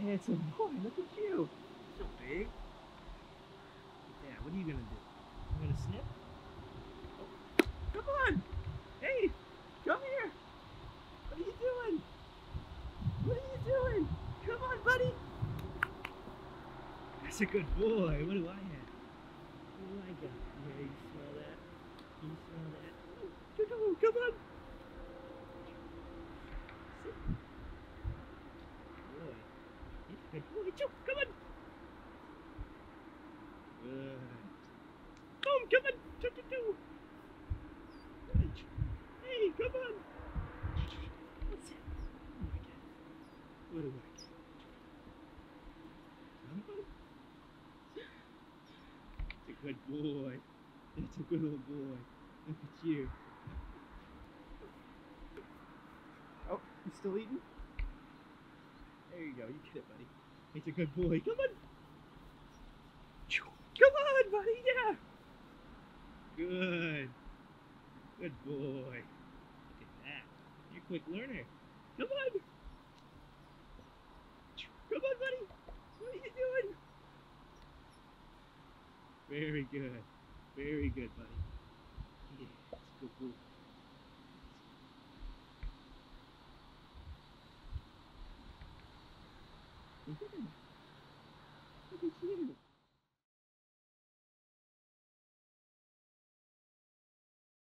handsome boy. Look at you. So big. Yeah, what are you going to do? You going to snip? Oh, come on. Hey, come here. What are you doing? What are you doing? Come on, buddy. That's a good boy. What do I have? What do I got? Yeah, you smell that? You smell that? Oh, come on. Sit. Good boy. It's a good boy. Jump. Come on. Good. Oh, come on. Jump to do. Hey, come on. That's it. Oh, my God. What do I get? It's a good boy. It's a good old boy. Look at you. Oh, you still eating? There you go. You get it, buddy. It's a good boy. Come on. Come on, buddy. Yeah. Good. Good boy. Look at that. You're a quick learner. Come on. Come on, buddy. What are you doing? Very good. Very good, buddy. Yeah, it's a good boy. Look at him. Look at you.